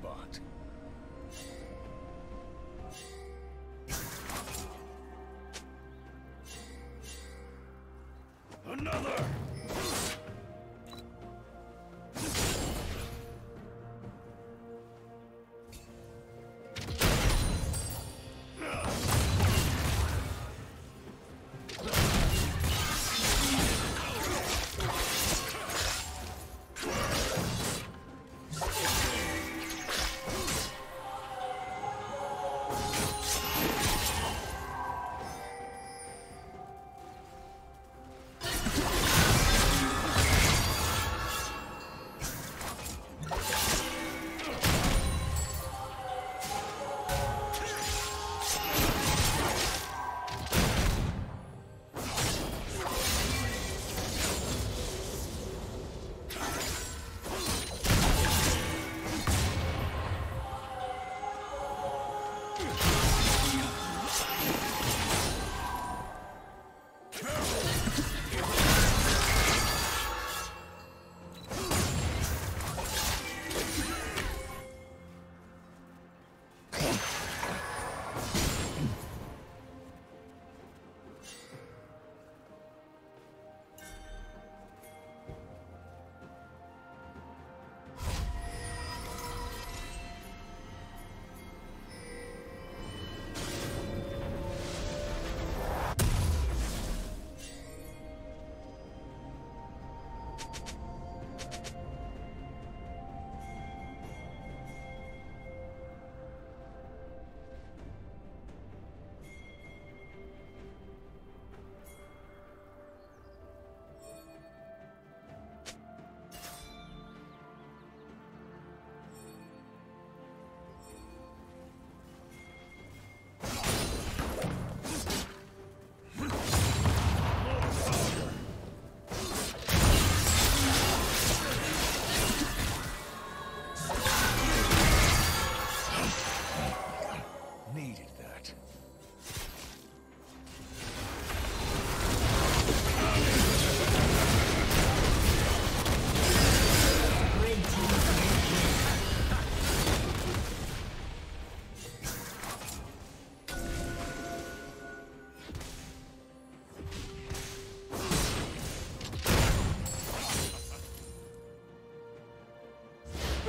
spot. Another!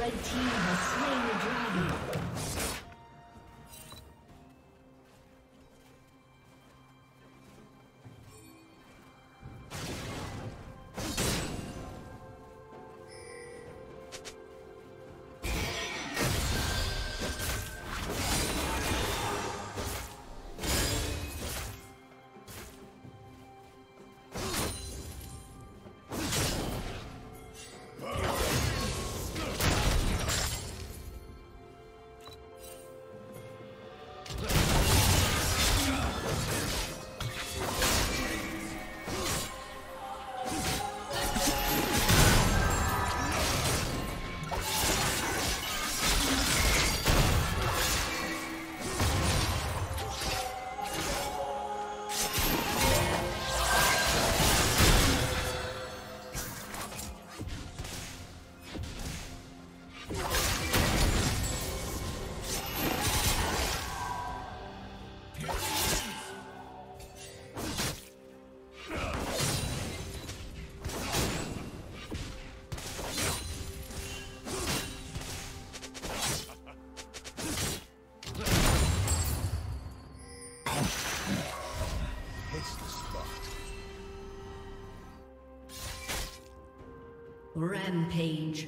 The team has slain the dragon. Rampage.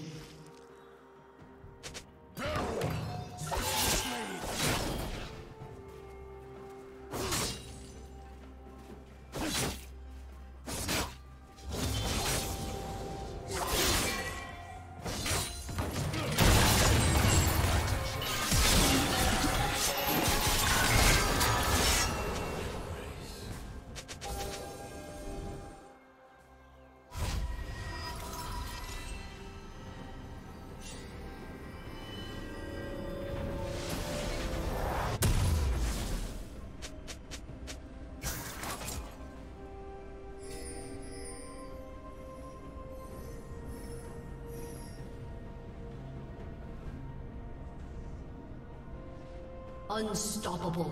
Unstoppable.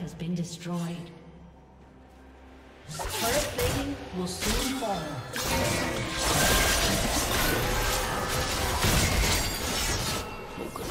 Has been destroyed. Turret plating will soon fall. Okay.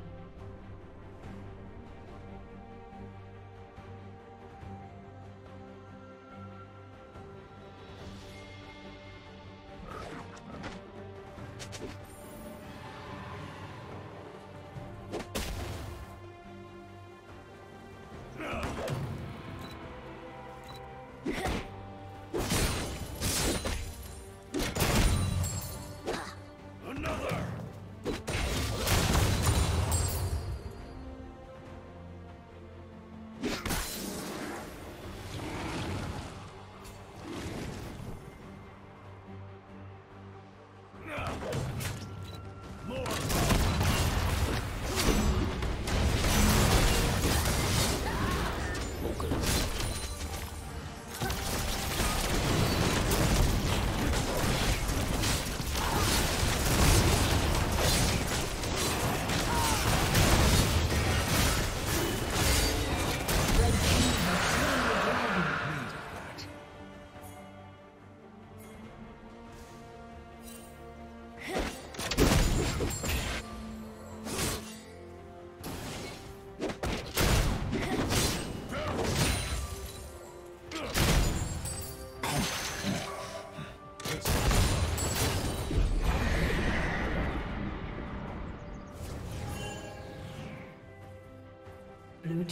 Blue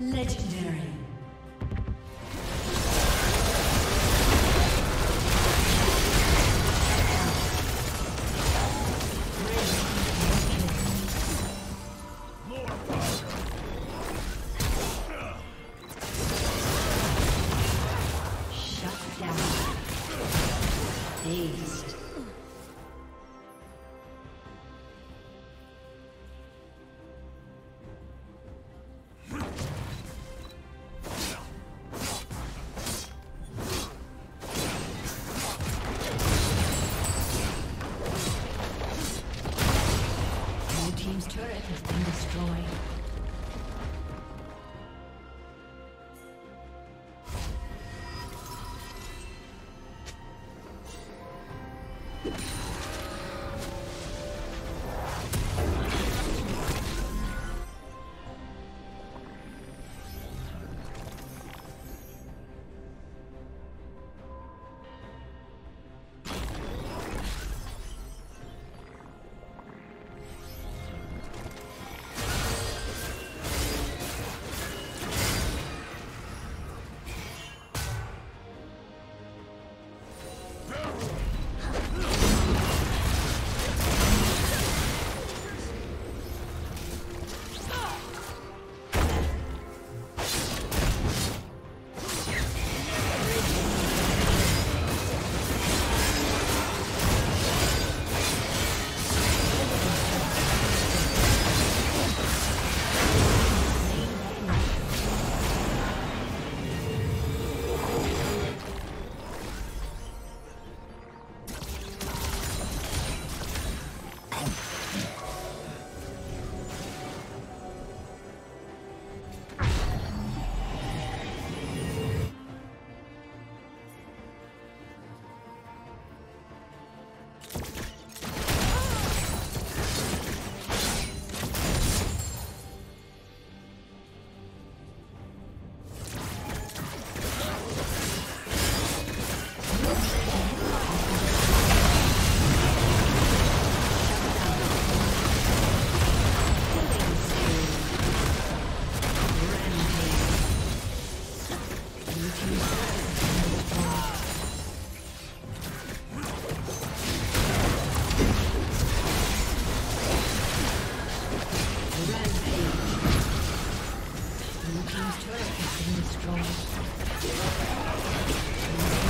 Legendary. Shut down. Dazed. Blue team's turret has been destroyed.